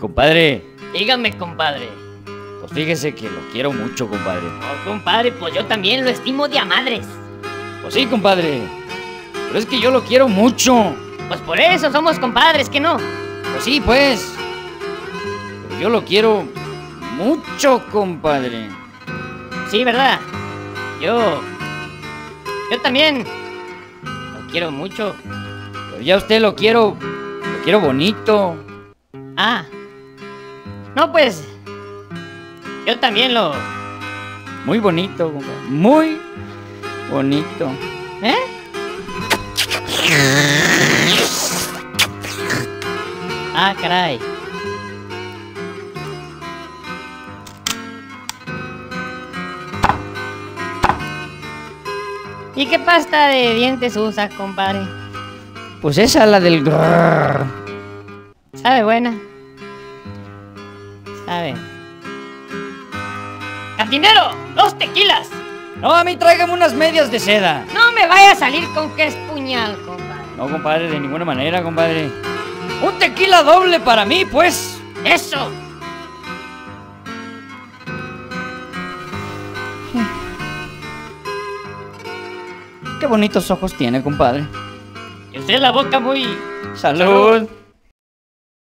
Compadre, dígame, compadre. Pues fíjese que lo quiero mucho, compadre. No, compadre, pues yo también lo estimo de a madres. Pues sí, compadre, pero es que yo lo quiero mucho. Pues por eso somos compadres, ¿qué no? Pues sí, pues, pero yo lo quiero mucho, compadre. Sí, ¿verdad? Yo también lo quiero mucho. Pero ya usted lo quiero bonito. Ah, no, pues yo también lo... Muy bonito, compadre. Muy bonito. ¿Eh? Ah, caray. ¿Y qué pasta de dientes usas, compadre? Pues esa, la del... Sabe buena. Sabe. ¡Cantinero! ¡2 tequilas! No, a mí tráigame unas medias de seda. No me vaya a salir con que es puñal, compadre. No, compadre, de ninguna manera, compadre. ¡Un tequila doble para mí, pues! ¡Eso! Qué bonitos ojos tiene, compadre. Y usted la boca muy... ¡Salud!